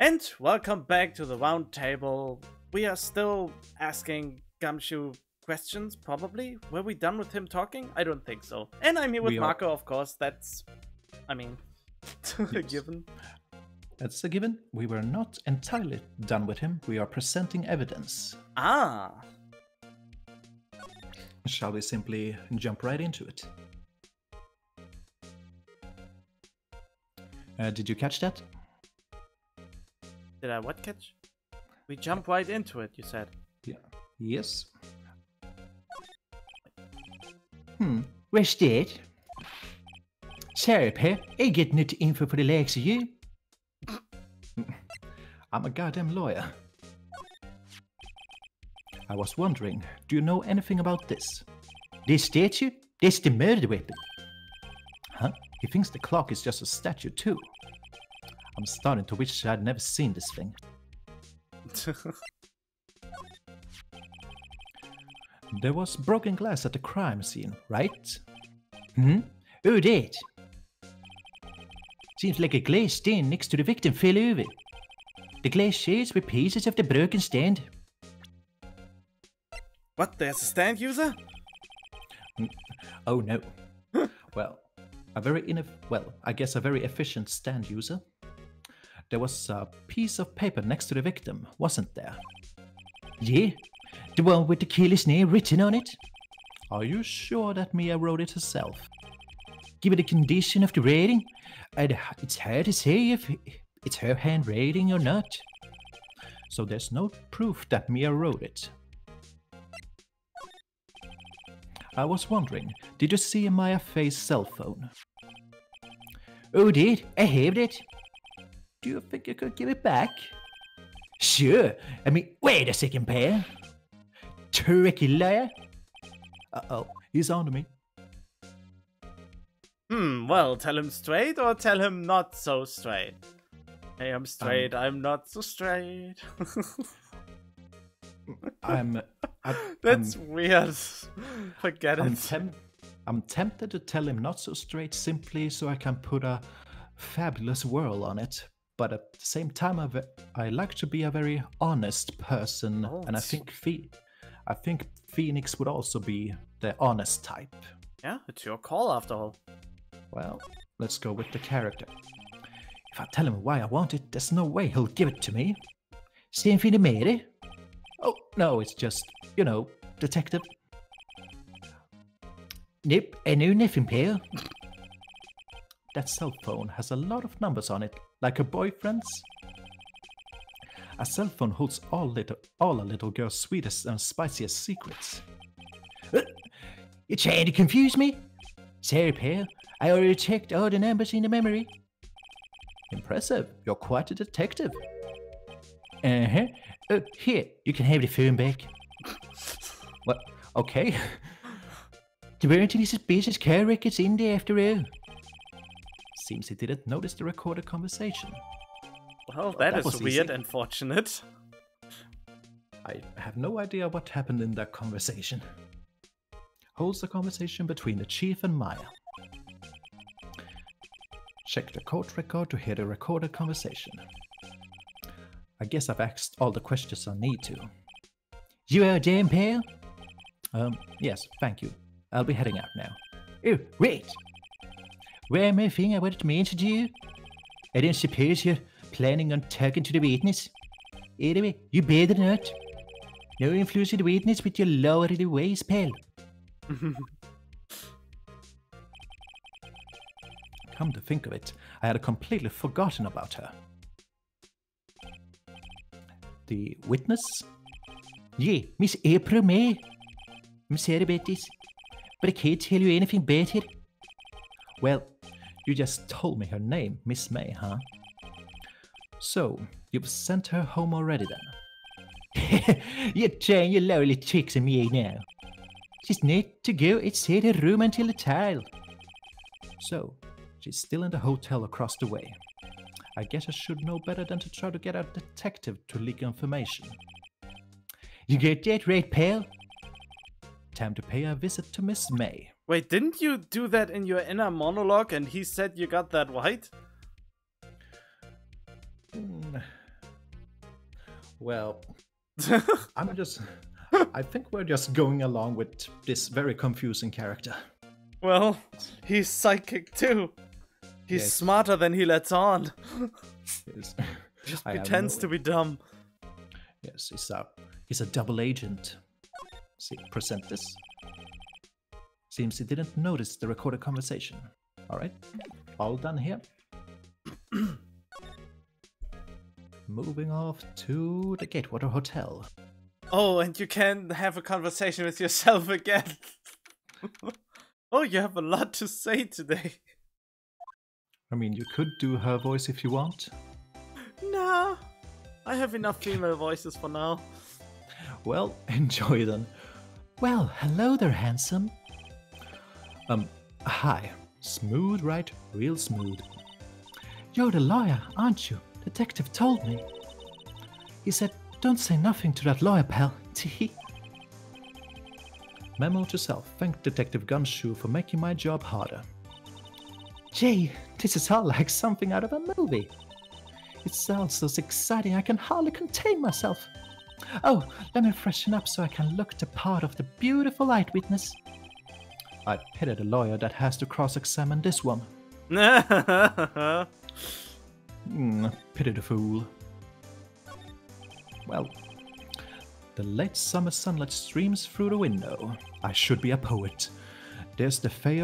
And welcome back to the round table. We are still asking Gumshoe questions, probably. Were we done with him talking? I don't think so. And I'm here with Marco, of course. That's, I mean, a given. That's a given. We were not entirely done with him. We are presenting evidence. Ah. Shall we simply jump right into it? Did you catch that? Did I what catch? We jump right into it, you said. Yeah. Yes. Where's that? Sorry, Pep. I get no info for the likes of you. I'm a goddamn lawyer. I was wondering, do you know anything about this? This statue? That's the murder weapon. Huh? He thinks the clock is just a statue too. I'm starting to wish I'd never seen this thing. There was broken glass at the crime scene, right? Hmm? Who did? Seems like a glass stand next to the victim fell over. The glass shards were pieces of the broken stand. What? There's a stand user? Oh no. Well, I guess a very efficient stand user. There was a piece of paper next to the victim, wasn't there? Yeah, the one with the killer's name written on it. Are you sure that Mia wrote it herself? Given the condition of the writing, it's hard to say if it's her handwriting or not. So there's no proof that Mia wrote it. I was wondering, did you see Maya Fey's cell phone? Oh, did I have it? Do you think you could give it back? Sure. I mean, wait a second, Pearl. Tricky liar. Uh-oh, he's on to me. Well, tell him straight or tell him not so straight. Hey, I'm straight, I'm not so straight. That's weird. Forget it. I'm tempted to tell him not so straight simply so I can put a fabulous whirl on it. But at the same time, I like to be a very honest person, and I think Phoenix would also be the honest type. Yeah, it's your call after all. Well, let's go with the character. If I tell him why I want it, there's no way he'll give it to me. Same thing to Mary. Oh, no, it's just, you know, detective. Nope, I know nothing, Pearl. That cell phone has a lot of numbers on it, like her boyfriend's. A cell phone holds all a little girl's sweetest and spiciest secrets. You're trying to confuse me? Sorry, Pearl. I already checked all the numbers in the memory. Impressive. You're quite a detective. Uh-huh. Here, you can have the phone back. What? Okay. There weren't any suspicious car records in there after all. Seems he didn't notice the recorded conversation. Well, that is weird and fortunate. I have no idea what happened in that conversation. Holds the conversation between the chief and Maya. Check the court record to hear the recorded conversation. I guess I've asked all the questions I need to. You are damn pale? Yes, thank you. I'll be heading out now. Oh, wait! Where my thing I wanted to mention to you? I don't suppose you're planning on talking to the witness? Anyway, you better not. No influence in the witness with your lowered ways, pal. Come to think of it, I had completely forgotten about her. The witness? Yeah, Miss April May. I'm sorry about this, but I can't tell you anything about her. Well, you just told me her name, Miss May, huh? So, you've sent her home already then? You're trying your lovely tricks on me now. She's need to go inside her room until the trial. So, she's still in the hotel across the way. I guess I should know better than to try to get a detective to leak information. You get that right, pal? Time to pay a visit to Miss May. Wait, didn't you do that in your inner monologue and he said you got that right? Well, I think we're just going along with this very confusing character. Well, he's psychic too. He's smarter than he lets on. Yes. Just pretends to be dumb. Yes, he's a double agent. See, present this. Seems he didn't notice the recorded conversation. All right, all done here. Moving off to the Gatewater Hotel. Oh, and you can have a conversation with yourself again. Oh, you have a lot to say today. I mean, you could do her voice if you want. Nah, I have enough female voices for now. Well, enjoy then. Well, hello there, handsome. Hi. Smooth, right? Real smooth. You're the lawyer, aren't you? Detective told me. He said, don't say nothing to that lawyer, pal. Teehee. Memo to self. Thank Detective Gumshoe for making my job harder. Gee, this is all like something out of a movie. It sounds so exciting I can hardly contain myself. Oh, let me freshen up so I can look the part of the beautiful eyewitness. I pity the lawyer that has to cross-examine this one. Pity the fool. Well, the late summer sunlight streams through the window. I should be a poet. There's the Fay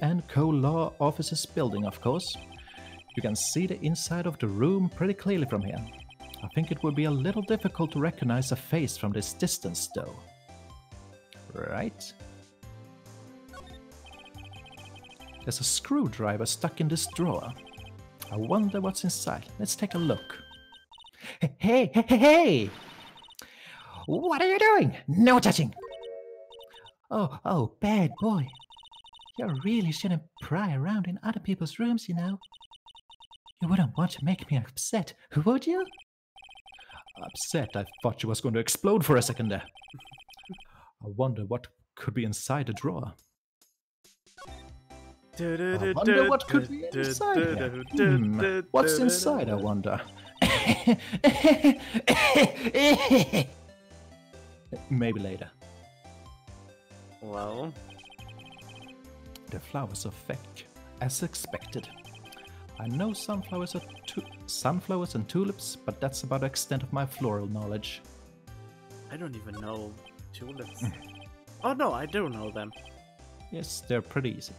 and Co Law Offices building, of course. You can see the inside of the room pretty clearly from here. I think it would be a little difficult to recognize a face from this distance, though. Right? There's a screwdriver stuck in this drawer. I wonder what's inside. Let's take a look. Hey, hey, hey, hey! What are you doing? No touching! Oh, bad boy. You really shouldn't pry around in other people's rooms, you know. You wouldn't want to make me upset, would you? Upset? I thought she was going to explode for a second there. I wonder what could be inside the drawer. I wonder what could be inside here. What's inside, I wonder? Maybe later. Well, the flowers are fake, as expected. I know sunflowers and tulips, but that's about the extent of my floral knowledge. I don't even know tulips. Oh no, I do know them. Yes, they're pretty easy.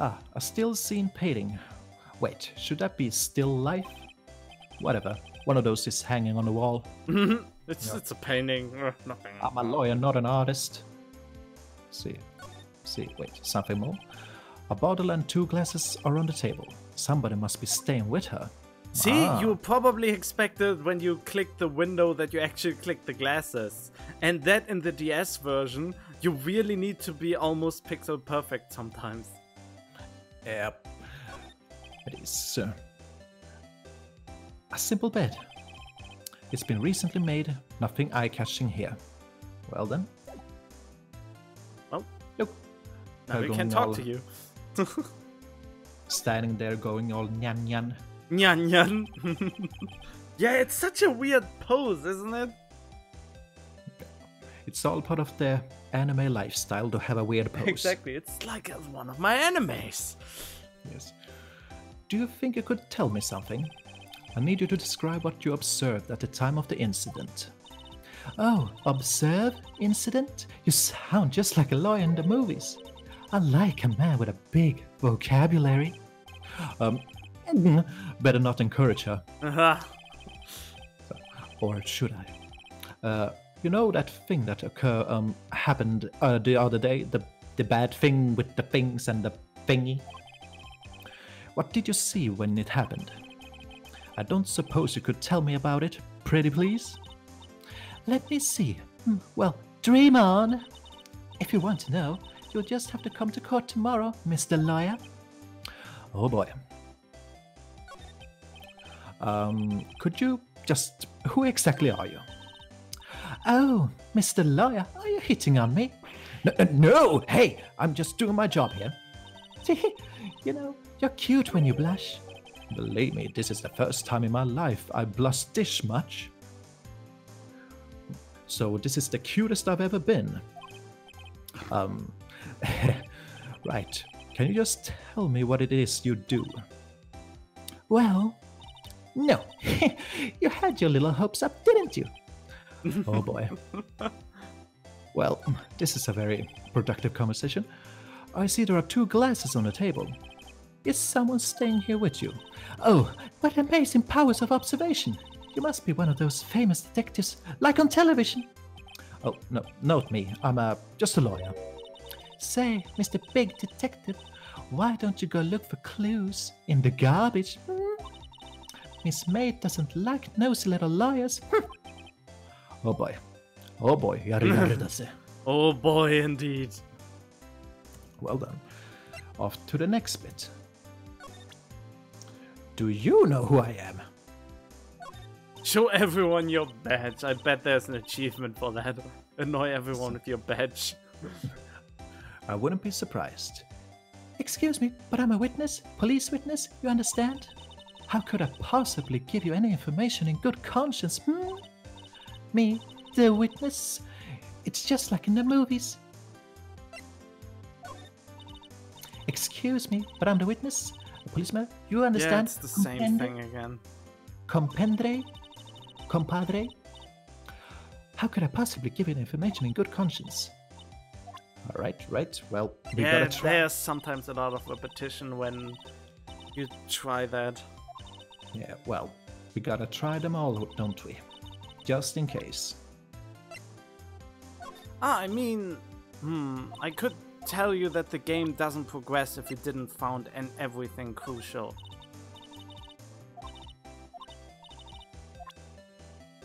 Ah, a still scene painting. Wait, should that be still life? Whatever, one of those is hanging on the wall. It's a painting, nothing. I'm a lawyer, not an artist. Wait, something more? A bottle and two glasses are on the table. Somebody must be staying with her. See, you probably expected when you clicked the window that you actually clicked the glasses. And that in the DS version, you really need to be almost pixel perfect sometimes. Yep. It is a simple bed. It's been recently made, nothing eye-catching here. Well then. Well, look. Now we can talk to you. Standing there going all nyan nyan. Nyan nyan. Yeah, it's such a weird pose, isn't it? It's all part of their anime lifestyle to have a weird pose. Exactly, it's like one of my animes. Yes. Do you think you could tell me something? I need you to describe what you observed at the time of the incident. Oh, observe? Incident? You sound just like a lawyer in the movies. I like a man with a big vocabulary. Better not encourage her. Or should I? You know that thing that happened the other day? The bad thing with the things and the thingy? What did you see when it happened? I don't suppose you could tell me about it, pretty please? Let me see. Well, dream on! If you want to know, you'll just have to come to court tomorrow, Mr. Lawyer. Oh boy. Could you just... Who exactly are you? Oh, Mr. Lawyer, are you hitting on me? No, hey, I'm just doing my job here. You know, you're cute when you blush. Believe me, this is the first time in my life I blushed this much. So this is the cutest I've ever been. Right. Can you just tell me what it is you do? Well, no. You had your little hopes up, didn't you? Oh boy. Well, this is a very productive conversation. I see there are two glasses on the table. Is someone staying here with you? Oh, what amazing powers of observation! You must be one of those famous detectives, like on television. Oh, no, not me. I'm just a lawyer. Say, Mr. Big Detective, why don't you go look for clues in the garbage? Miss May doesn't like nosy little lawyers. Oh boy. Oh boy. Yari yari does it. Oh boy, indeed. Well done. Off to the next bit. Do you know who I am? Show everyone your badge. I bet there's an achievement for that. Annoy everyone with your badge. I wouldn't be surprised. Excuse me, but I'm a witness, police witness, you understand? How could I possibly give you any information in good conscience? Me, the witness? It's just like in the movies. Excuse me, but I'm the witness, a policeman, you understand? Yeah, it's the same thing again. Compendre? Compadre? How could I possibly give you the information in good conscience? Alright, right, well, we gotta try. There's sometimes a lot of repetition when you try that. Yeah, well, we gotta try them all, don't we? Just in case. Ah, I mean, I could tell you that the game doesn't progress if you didn't found everything crucial.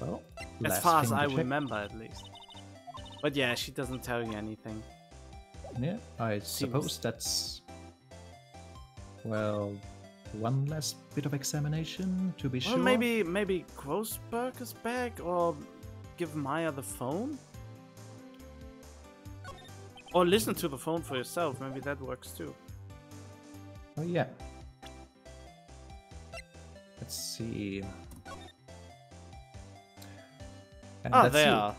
Well, as far as I remember, at least. But yeah, she doesn't tell you anything. Yeah, I suppose that's, well, one last bit of examination to be sure. Well, maybe Grossberg is back, or give Maya the phone, or listen to the phone for yourself. Maybe that works too. Oh yeah. Let's see. And oh, there are.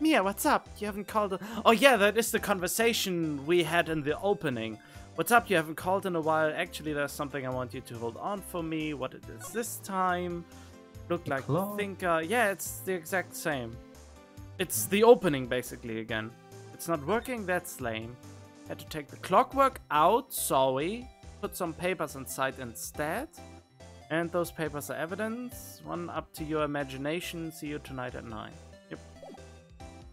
Mia, what's up? You haven't called. Oh yeah, that is the conversation we had in the opening. What's up? You haven't called in a while. Actually, there's something I want you to hold on for me. What it is this time? Look like the thinker. Yeah, it's the exact same. It's the opening basically again. It's not working. That's lame. Had to take the clockwork out. Sorry. Put some papers inside instead. And those papers are evidence. One up to your imagination. See you tonight at 9.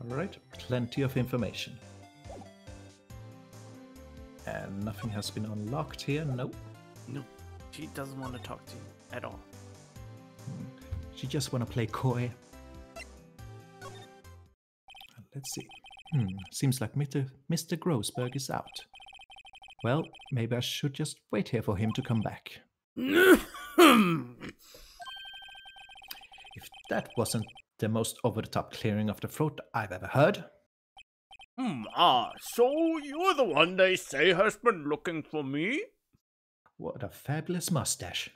Alright, plenty of information. And nothing has been unlocked here, nope. No, she doesn't want to talk to you at all. She just want to play coy. Let's see. Seems like Mr. Grossberg is out. Well, maybe I should just wait here for him to come back. If that wasn't the most over-the-top clearing of the throat I've ever heard. So you're the one they say has been looking for me? What a fabulous mustache.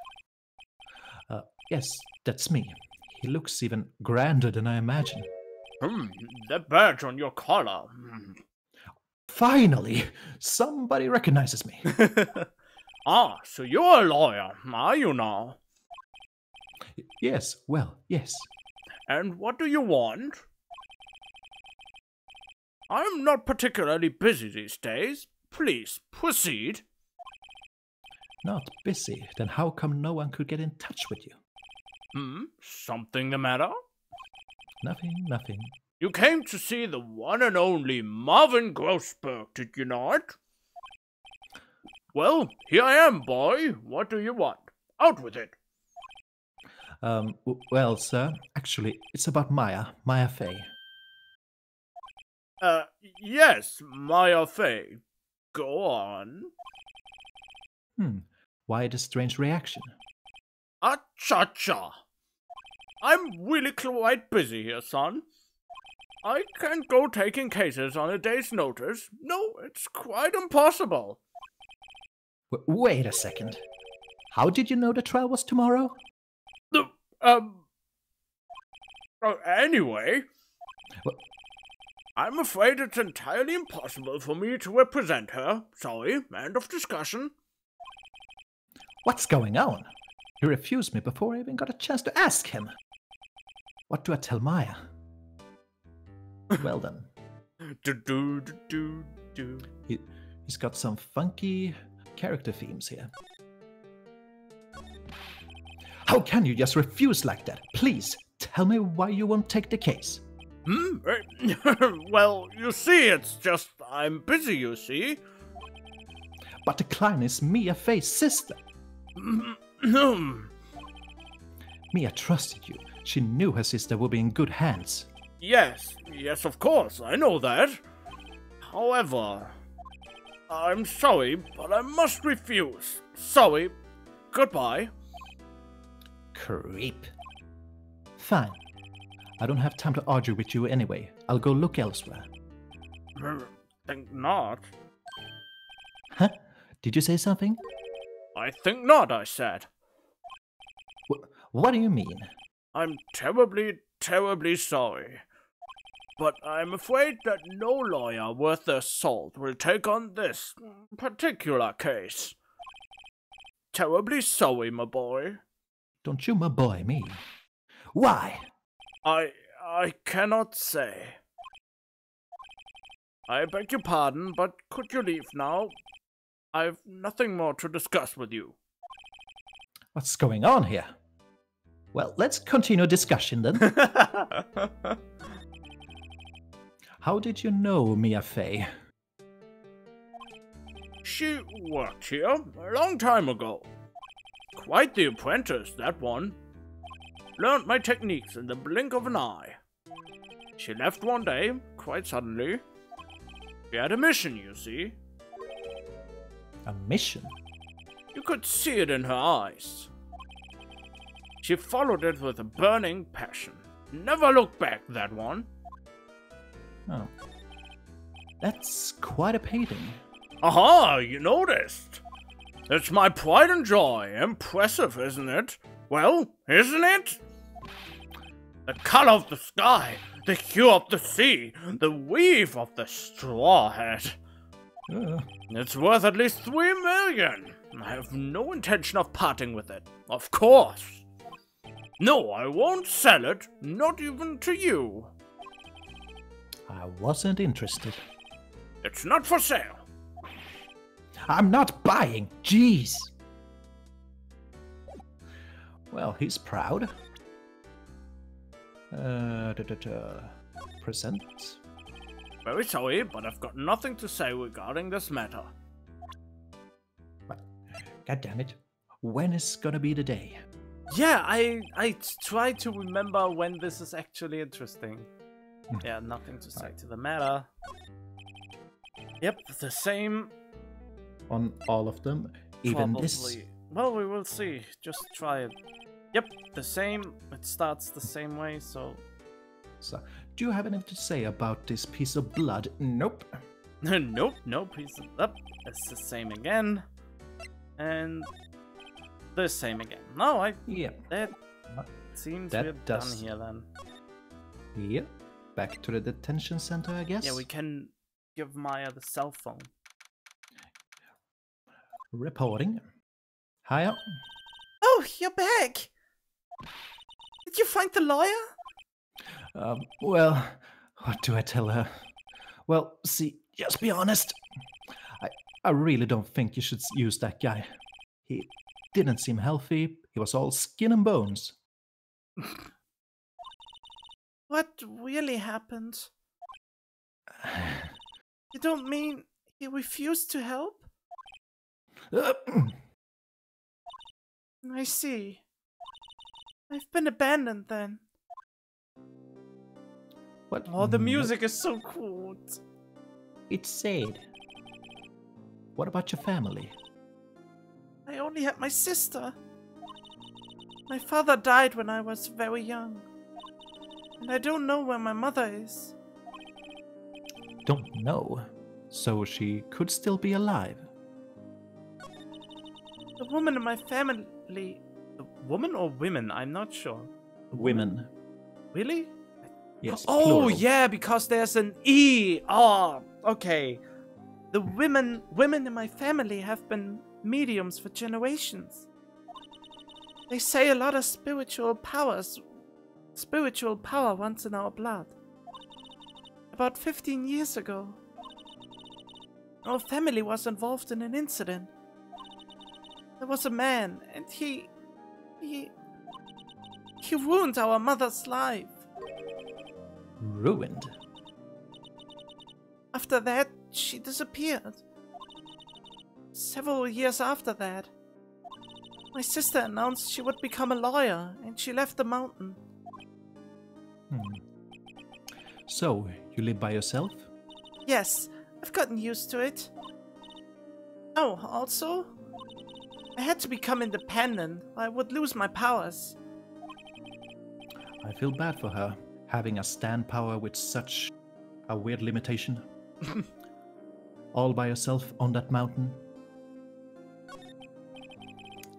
Yes, that's me. He looks even grander than I imagined. The badge on your collar. Finally! Somebody recognizes me. So you're a lawyer, are you now? Yes, well, yes. And what do you want? I'm not particularly busy these days. Please, proceed. Not busy? Then how come no one could get in touch with you? Something the matter? Nothing, nothing. You came to see the one and only Marvin Grossberg, did you not? Well, here I am, boy. What do you want? Out with it. Well, sir, actually, it's about Maya Fey. Yes, Maya Fey. Go on. Why the strange reaction? Acha-cha. I'm really quite busy here, son. I can't go taking cases on a day's notice. No, it's quite impossible. Wait a second. How did you know the trial was tomorrow? Anyway. I'm afraid it's entirely impossible for me to represent her. Sorry, end of discussion. What's going on? He refused me before I even got a chance to ask him. What do I tell Maya? Well then. He's got some funky character themes here. How can you just refuse like that? Please, tell me why you won't take the case. Hmm? Well, you see, it's just I'm busy, you see. But the client is Mia Fey's sister. Mia trusted you. She knew her sister would be in good hands. Yes, yes, of course, I know that. However, I'm sorry, but I must refuse. Sorry, goodbye. Creep. Fine. I don't have time to argue with you anyway. I'll go look elsewhere. Think not. Huh? Did you say something? I think not, I said. What do you mean? I'm terribly, terribly sorry. But I'm afraid that no lawyer worth their salt will take on this particular case. Terribly sorry, my boy. Don't you my boy me? Why? I cannot say. I beg your pardon, but could you leave now? I've nothing more to discuss with you. What's going on here? Well, let's continue discussion then. How did you know Mia Fey? She worked here a long time ago. Quite the apprentice, that one. Learned my techniques in the blink of an eye. She left one day, quite suddenly. She had a mission, you see. A mission? You could see it in her eyes. She followed it with a burning passion. Never looked back, that one. Oh. That's quite a painting. Aha, you noticed. It's my pride and joy. Impressive, isn't it? Well, isn't it? The color of the sky, the hue of the sea, the weave of the straw hat. It's worth at least 3 million. I have no intention of parting with it, of course. No, I won't sell it, not even to you. I wasn't interested. It's not for sale. I'm not buying, jeez. Well, he's proud. Present. Very sorry, but I've got nothing to say regarding this matter. But, God damn it. When is gonna be the day? Yeah, I try to remember when this is actually interesting. Yeah, nothing to say to the matter. Yep, the same. On all of them? Even this? Well, we will see. Just try it. Yep, the same. It starts the same way, so... So, do you have anything to say about this piece of blood? Nope. Nope, no piece of blood. It's the same again. And... the same again. No, I... Yeah. That seems we're done here, then. Yeah. Back to the detention center, I guess? Yeah, we can give Maya the cell phone. Reporting. Hiya. Oh, you're back! Did you find the lawyer? Well, what do I tell her? Well, see, just be honest. I really don't think you should use that guy. He didn't seem healthy. He was all skin and bones. What really happened? You don't mean he refused to help? I see. I've been abandoned then. What? Oh, the music is so cool. It's sad. What about your family? I only had my sister. My father died when I was very young. And I don't know where my mother is. Don't know? So she could still be alive. The woman in my family... The woman or women? I'm not sure. Women. Really? Yes, plural. Yeah, because there's an E. Oh, okay. The women in my family have been mediums for generations. They say a lot of spiritual power runs in our blood. About 15 years ago, our family was involved in an incident. There was a man, and he ruined our mother's life. Ruined? After that, she disappeared. Several years after that, my sister announced she would become a lawyer, and she left the mountain. Hmm. So, you live by yourself? Yes, I've gotten used to it. Oh, also, I had to become independent, or I would lose my powers. I feel bad for her, having a stand power with such a weird limitation. All by yourself on that mountain.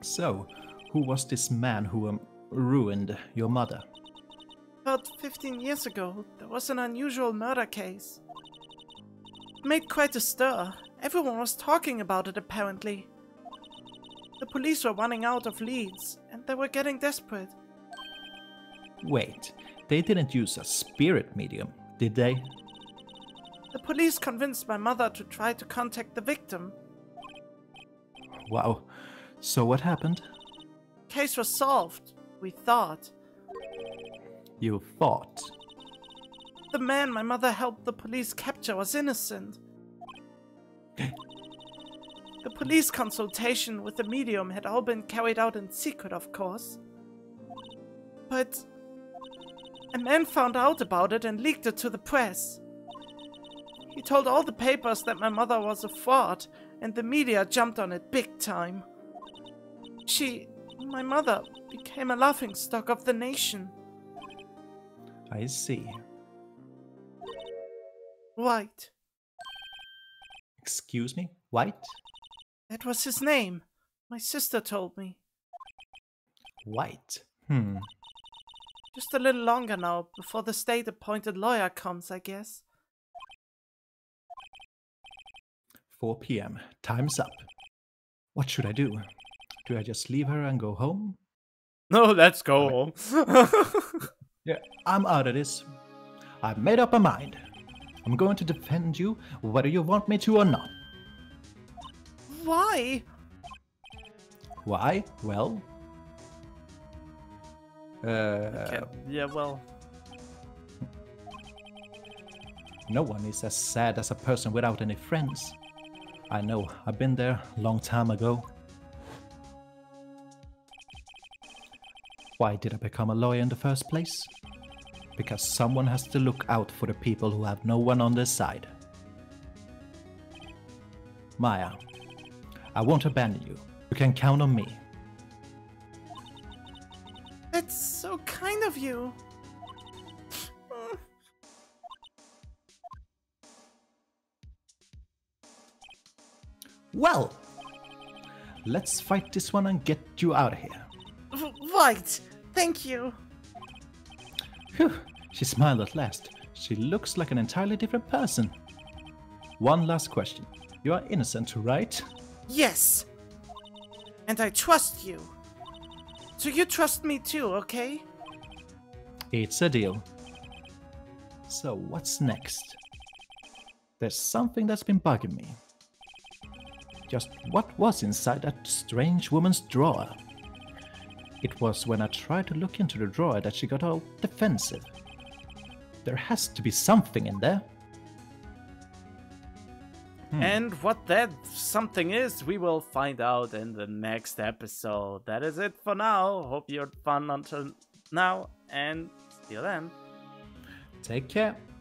So, who was this man who ruined your mother? About 15 years ago, there was an unusual murder case. It made quite a stir. Everyone was talking about it, apparently. The police were running out of leads, and they were getting desperate. Wait, they didn't use a spirit medium, did they? The police convinced my mother to try to contact the victim. Wow. So what happened? Case was solved, we thought. You thought? The man my mother helped the police capture was innocent. The police consultation with the medium had all been carried out in secret, of course. But a man found out about it and leaked it to the press. He told all the papers that my mother was a fraud, and the media jumped on it big time. My mother, became a laughingstock of the nation. I see. White. Excuse me? White? That was his name. My sister told me. White? Hmm. Just a little longer now, before the state-appointed lawyer comes, I guess. 4 PM. Time's up. What should I do? Do I just leave her and go home? No, let's go home. Yeah, I'm out of this. I've made up my mind. I'm going to defend you, whether you want me to or not. Why? Why? Well... okay. Yeah, well... No one is as sad as a person without any friends. I know, I've been there a long time ago. Why did I become a lawyer in the first place? Because someone has to look out for the people who have no one on their side. Maya, I won't abandon you. You can count on me. That's so kind of you. Well, let's fight this one and get you out of here. Right, thank you. Phew, she smiled at last. She looks like an entirely different person. One last question. You are innocent, right? Yes. And I trust you. So you trust me too, okay? It's a deal. So what's next? There's something that's been bugging me. Just what was inside that strange woman's drawer? It was when I tried to look into the drawer that she got all defensive. There has to be something in there. And what that something is, we will find out in the next episode. That is it for now. Hope you had fun until now, and till then. Take care.